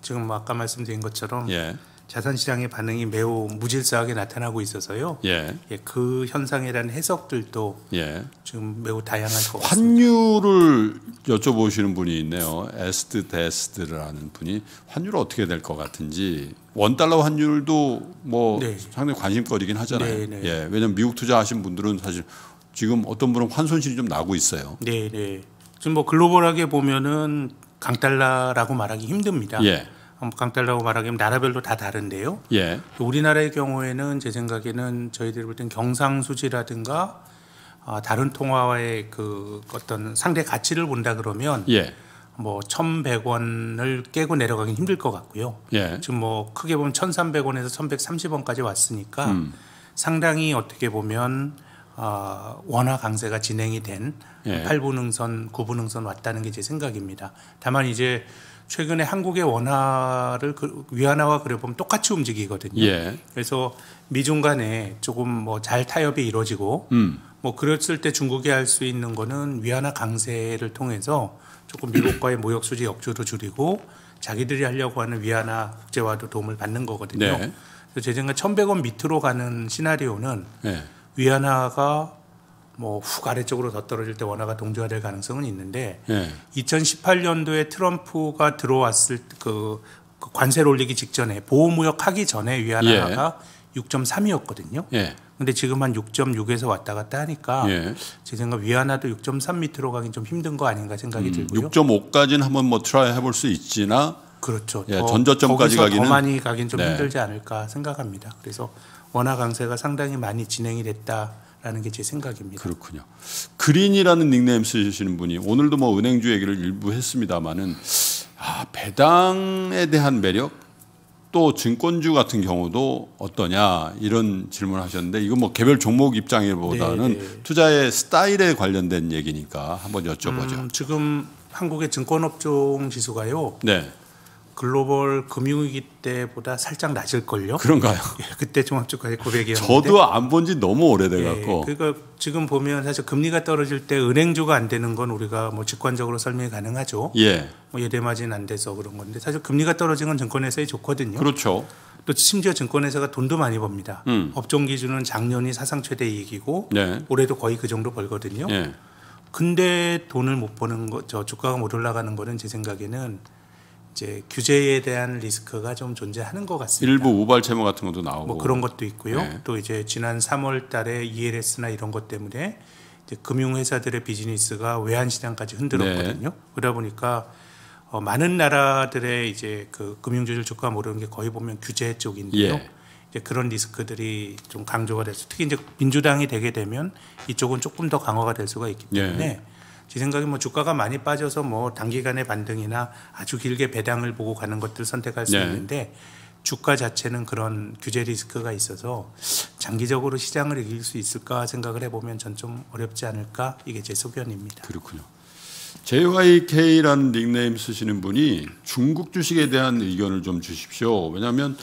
지금 아까 말씀드린 것처럼 예. 자산시장의 반응이 매우 무질서하게 나타나고 있어서요. 예. 예, 그 현상에 대한 해석들도 예. 지금 매우 다양할 것 같습니다. 환율을 여쭤보시는 분이 있네요. 에스드 데스드라는 분이 환율 어떻게 될 것 같은지. 원달러 환율도 뭐 네. 상당히 관심거리긴 하잖아요. 네, 네. 예, 왜냐하면 미국 투자하신 분들은 사실 지금 어떤 분은 환손실이 좀 나고 있어요. 네, 네. 지금 뭐 글로벌하게 보면은 강달러라고 말하기 힘듭니다. 예. 강달러라고 말하기면 나라별로 다 다른데요. 예. 우리나라의 경우에는 제 생각에는 저희들이 볼 땐 경상수지라든가 다른 통화와의 그 어떤 상대 가치를 본다 그러면 예. 뭐 1,100원을 깨고 내려가긴 힘들 것 같고요. 예. 지금 뭐 크게 보면 1,300원에서 1,130원까지 왔으니까 상당히 어떻게 보면 원화 강세가 진행이 된 8분응선, 9분응선 왔다는 게 제 생각입니다. 다만 이제 최근에 한국의 원화를 위안화와 그려보면 똑같이 움직이거든요. 예. 그래서 미중 간에 조금 뭐 잘 타협이 이루어지고 뭐 그랬을 때 중국이 할 수 있는 거는 위안화 강세를 통해서 조금 미국과의 무역 수지 역주도 줄이고 자기들이 하려고 하는 위안화 국제화도 도움을 받는 거거든요. 네. 그래서 제 생각에 1,100원 밑으로 가는 시나리오는 네. 위안화가 뭐 훅 아래쪽으로 더 떨어질 때 원화가 동조화될 가능성은 있는데 예. 2018년도에 트럼프가 들어왔을 그 관세를 올리기 직전에 보호무역하기 전에 위안화가 예. 6.3이었거든요. 그런데 예. 지금 한 6.6에서 왔다 갔다 하니까 예. 제 생각 위안화도 6.3 밑으로 가긴 좀 힘든 거 아닌가 생각이 들고요. 6.5까지는 한번 뭐 트라이 해볼 수 있지나 그렇죠. 예, 전저점까지 가기는 더 많이 가긴 좀 네. 힘들지 않을까 생각합니다. 그래서 원화 강세가 상당히 많이 진행이 됐다라는 게 제 생각입니다. 그렇군요. 그린이라는 닉네임 쓰시는 분이 오늘도 뭐 은행주 얘기를 일부 했습니다마는 배당에 대한 매력 또 증권주 같은 경우도 어떠냐 이런 질문을 하셨는데 이건 뭐 개별 종목 입장보다는 네네. 투자의 스타일에 관련된 얘기니까 한번 여쭤보죠. 지금 한국의 증권업종 지수가요. 네. 글로벌 금융위기 때보다 살짝 낮을걸요? 그런가요? 예, 그때 종합주가의 900이었는데 저도 안 본 지 너무 오래돼갖고 예, 그러니까 지금 보면 사실 금리가 떨어질 때 은행주가 안 되는 건 우리가 뭐 직관적으로 설명이 가능하죠. 예. 뭐 예대마진 안 돼서 그런 건데 사실 금리가 떨어진 건 증권회사에 좋거든요. 그렇죠. 또 심지어 증권회사가 돈도 많이 법니다. 업종 기준은 작년이 사상 최대 이익이고 예. 올해도 거의 그 정도 벌거든요. 예. 근데 돈을 못 버는 거, 저 주가가 못 올라가는 거는 제 생각에는 이제 규제에 대한 리스크가 좀 존재하는 것 같습니다. 일부 우발 채무 같은 것도 나오고 뭐 그런 것도 있고요. 네. 또 이제 지난 3월달에 ELS나 이런 것 때문에 이제 금융회사들의 비즈니스가 외환시장까지 흔들었거든요. 네. 그러다 보니까 많은 나라들의 이제 그 금융주들 주가가 모르는 게 거의 보면 규제 쪽인데요. 예. 이제 그런 리스크들이 좀 강조가 돼서 특히 이제 민주당이 되게 되면 이쪽은 조금 더 강화가 될 수가 있기 때문에. 예. 제 생각에 뭐 주가가 많이 빠져서 뭐 단기간의 반등이나 아주 길게 배당을 보고 가는 것들을 선택할 수 네. 있는데 주가 자체는 그런 규제 리스크가 있어서 장기적으로 시장을 이길 수 있을까 생각을 해보면 전 좀 어렵지 않을까 이게 제 소견입니다. 그렇군요. JYK라는 닉네임 쓰시는 분이 중국 주식에 대한 의견을 좀 주십시오. 왜냐하면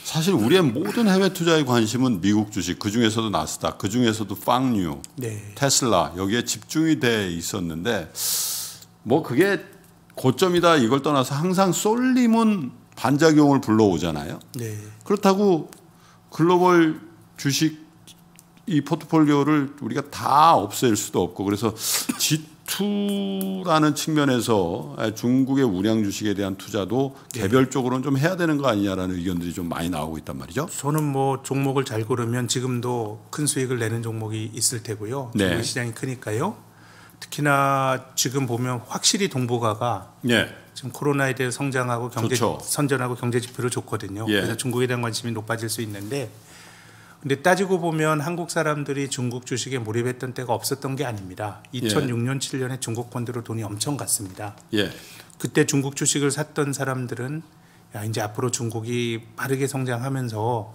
사실 우리의 모든 해외 투자의 관심은 미국 주식, 그중에서도 나스닥, 그중에서도 팡류, 네. 테슬라 여기에 집중이 돼 있었는데 뭐 그게 고점이다 이걸 떠나서 항상 쏠림은 반작용을 불러오잖아요. 네. 그렇다고 글로벌 주식 이 포트폴리오를 우리가 다 없앨 수도 없고 그래서 G2라는 측면에서 중국의 우량 주식에 대한 투자도 개별적으로는 좀 해야 되는 거 아니냐라는 의견들이 좀 많이 나오고 있단 말이죠. 저는 뭐 종목을 잘 고르면 지금도 큰 수익을 내는 종목이 있을 테고요. 네. 시장이 크니까요. 특히나 지금 보면 확실히 동북아가 네. 지금 코로나에 대해 성장하고 경제 그렇죠. 선전하고 경제 지표를 좋거든요. 예. 그래서 중국에 대한 관심이 높아질 수 있는데 근데 따지고 보면 한국 사람들이 중국 주식에 몰입했던 때가 없었던 게 아닙니다. 2006년, 7년에 중국 펀드로 돈이 엄청 갔습니다. 예. 그때 중국 주식을 샀던 사람들은 야, 이제 앞으로 중국이 빠르게 성장하면서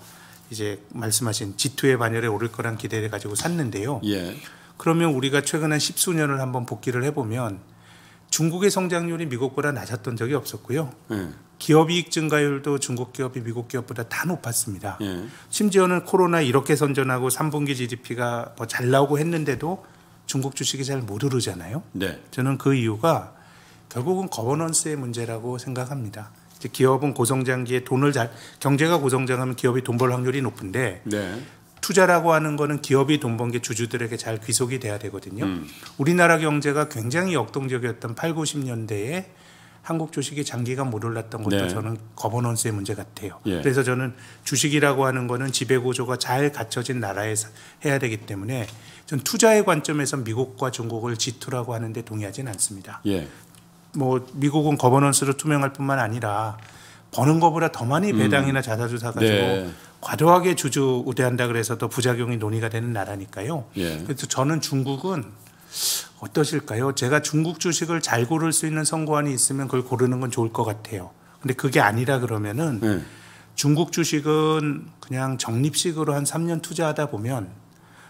이제 말씀하신 G2의 반열에 오를 거란 기대를 가지고 샀는데요. 예. 그러면 우리가 최근 한 10수년을 한번 복기를 해보면 중국의 성장률이 미국보다 낮았던 적이 없었고요. 예. 기업이익 증가율도 중국 기업이 미국 기업보다 다 높았습니다. 예. 심지어는 코로나 이렇게 선전하고 3분기 GDP가 뭐 잘 나오고 했는데도 중국 주식이 잘 못 오르잖아요. 네. 저는 그 이유가 결국은 거버넌스의 문제라고 생각합니다. 이제 기업은 고성장기에 돈을 잘, 경제가 고성장하면 기업이 돈 벌 확률이 높은데 네. 투자라고 하는 거는 기업이 돈 번 게 주주들에게 잘 귀속이 돼야 되거든요. 우리나라 경제가 굉장히 역동적이었던 8, 90년대에 한국 주식이 장기간 못 올랐던 것도 네. 저는 거버넌스의 문제 같아요. 예. 그래서 저는 주식이라고 하는 거는 지배구조가 잘 갖춰진 나라에서 해야 되기 때문에 전 투자의 관점에서 미국과 중국을 G2라고 하는데 동의하진 않습니다. 예. 뭐 미국은 거버넌스로 투명할 뿐만 아니라 버는 것보다 더 많이 배당이나 자사주 사가지고 네. 과도하게 주주 우대한다 그래서 더 부작용이 논의가 되는 나라니까요. 예. 그래서 저는 중국은 어떠실까요? 제가 중국 주식을 잘 고를 수 있는 선고안이 있으면 그걸 고르는 건 좋을 것 같아요. 근데 그게 아니라 그러면은 네. 중국 주식은 그냥 적립식으로 한 3년 투자하다 보면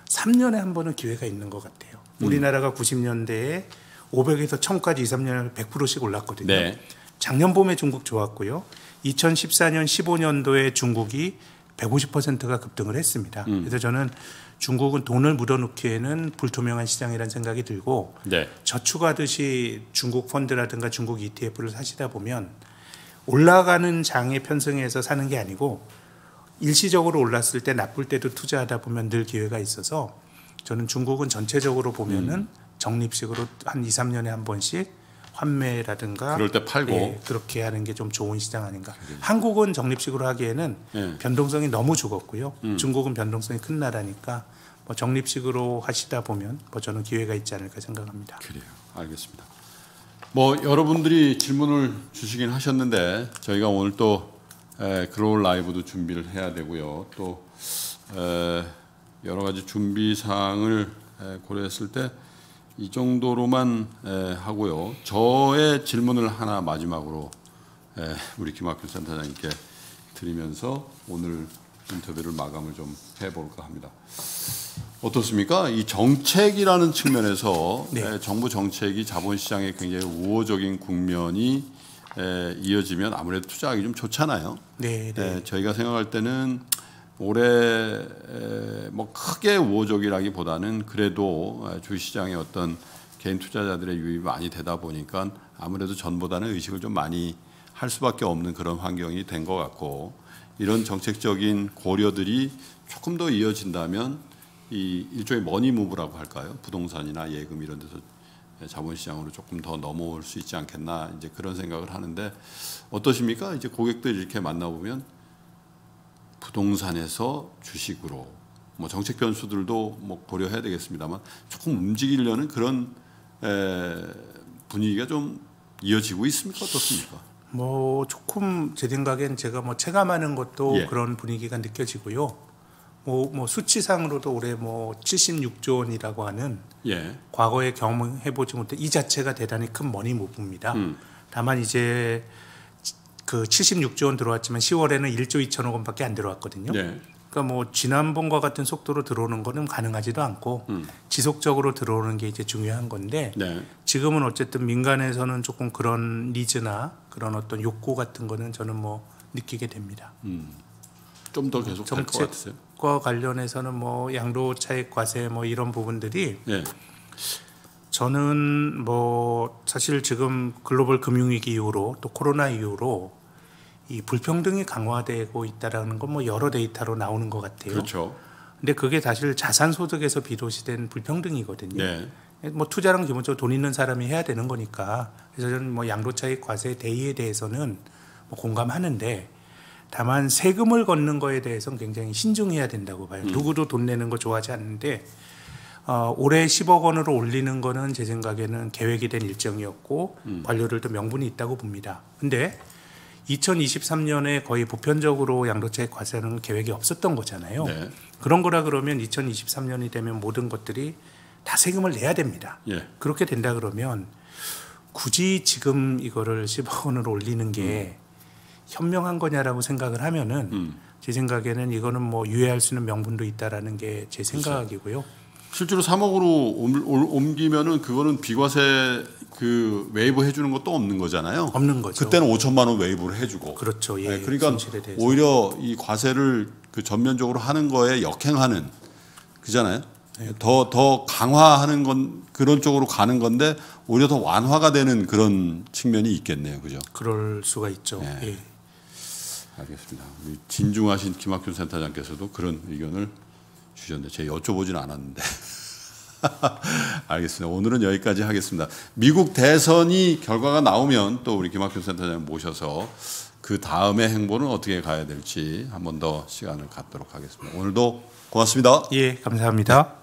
3년에 한 번은 기회가 있는 것 같아요. 우리나라가 90년대에 500에서 1000까지 2, 3년에 100%씩 올랐거든요. 네. 작년 봄에 중국 좋았고요. 2014년, 15년도에 중국이 150%가 급등을 했습니다. 그래서 저는 중국은 돈을 묻어놓기에는 불투명한 시장이라는 생각이 들고 네. 저축하듯이 중국 펀드라든가 중국 ETF를 사시다 보면 올라가는 장에 편승해서 사는 게 아니고 일시적으로 올랐을 때 나쁠 때도 투자하다 보면 늘 기회가 있어서 저는 중국은 전체적으로 보면은 적립식으로 한 2, 3년에 한 번씩 환매라든가 그럴 때 팔고 예, 그렇게 하는 게 좀 좋은 시장 아닌가. 한국은 적립식으로 하기에는 예. 변동성이 너무 적었고요. 중국은 변동성이 큰 나라니까 뭐 적립식으로 하시다 보면 뭐 저는 기회가 있지 않을까 생각합니다. 그래요. 알겠습니다. 뭐 여러분들이 질문을 주시긴 하셨는데 저희가 오늘 또 글로벌 라이브도 준비를 해야 되고요. 또 여러 가지 준비 사항을 고려했을 때 이 정도로만 하고요. 저의 질문을 하나 마지막으로 우리 김학균 센터장님께 드리면서 오늘 인터뷰를 마감을 좀 해볼까 합니다. 어떻습니까? 이 정책이라는 측면에서 네. 정부 정책이 자본시장에 굉장히 우호적인 국면이 이어지면 아무래도 투자하기 좀 좋잖아요. 네, 네. 저희가 생각할 때는 올해 뭐 크게 우호적이라기보다는 그래도 주식시장에 어떤 개인 투자자들의 유입이 많이 되다 보니까 아무래도 전보다는 의식을 좀 많이 할 수밖에 없는 그런 환경이 된 것 같고 이런 정책적인 고려들이 조금 더 이어진다면 이 일종의 머니무브라고 할까요? 부동산이나 예금 이런 데서 자본시장으로 조금 더 넘어올 수 있지 않겠나 이제 그런 생각을 하는데 어떠십니까? 이제 고객들 이렇게 만나보면 부동산에서 주식으로 뭐 정책 변수들도 뭐 고려해야 되겠습니다만 조금 움직이려는 그런 분위기가 좀 이어지고 있습니까? 어떻습니까? 뭐 조금 제 생각엔 제가 뭐 체감하는 것도 예. 그런 분위기가 느껴지고요. 뭐 수치상으로도 올해 뭐 76조 원이라고 하는 예. 과거에 경험해보지 못해 이 자체가 대단히 큰 머니무브입니다. 다만 이제 그 76조 원 들어왔지만 10월에는 1조 2천억 원밖에 안 들어왔거든요. 네. 그러니까 뭐 지난번과 같은 속도로 들어오는 거는 가능하지도 않고 지속적으로 들어오는 게 이제 중요한 건데 네. 지금은 어쨌든 민간에서는 조금 그런 니즈나 그런 어떤 욕구 같은 거는 저는 뭐 느끼게 됩니다. 좀 더 계속 될 것 같으세요? 정책과 관련해서는 뭐 양도 차익 과세 뭐 이런 부분들이 네. 저는 뭐 사실 지금 글로벌 금융위기 이후로 또 코로나 이후로 이 불평등이 강화되고 있다라는 건 뭐 여러 데이터로 나오는 것 같아요. 그렇죠. 근데 그게 사실 자산 소득에서 비롯된 불평등이거든요. 네. 뭐 투자랑 기본적으로 돈 있는 사람이 해야 되는 거니까. 그래서 저는 뭐 양도차익 과세 대의에 대해서는 뭐 공감하는데 다만 세금을 걷는 거에 대해서는 굉장히 신중해야 된다고 봐요. 누구도 돈 내는 거 좋아하지 않는데. 올해 10억 원으로 올리는 거는 제 생각에는 계획이 된 일정이었고 관료들도 명분이 있다고 봅니다. 근데 2023년에 거의 보편적으로 양도차익 과세하는 계획이 없었던 거잖아요. 네. 그런 거라 그러면 2023년이 되면 모든 것들이 다 세금을 내야 됩니다. 예. 그렇게 된다 그러면 굳이 지금 이거를 10억 원으로 올리는 게 현명한 거냐라고 생각을 하면은 제 생각에는 이거는 뭐 유예할 수 있는 명분도 있다라는 게 제 생각이고요. 그렇죠. 실제로 3억으로 옮기면은 그거는 비과세 그 웨이브 해주는 것도 없는 거잖아요. 없는 거죠. 그때는 5천만 원 웨이브를 해주고. 그렇죠. 예. 네, 그러니까 오히려 이 과세를 그 전면적으로 하는 거에 역행하는 그잖아요. 더 강화하는 건 그런 쪽으로 가는 건데 오히려 더 완화가 되는 그런 측면이 있겠네요, 그죠? 그럴 수가 있죠. 네. 예. 알겠습니다. 우리 진중하신 김학균 센터장께서도 그런 의견을 주셨는데 제가 여쭤보지는 않았는데. 알겠습니다. 오늘은 여기까지 하겠습니다. 미국 대선이 결과가 나오면 또 우리 김학균 센터장 모셔서 그 다음의 행보는 어떻게 가야 될지 한 번 더 시간을 갖도록 하겠습니다. 오늘도 고맙습니다. 예, 감사합니다.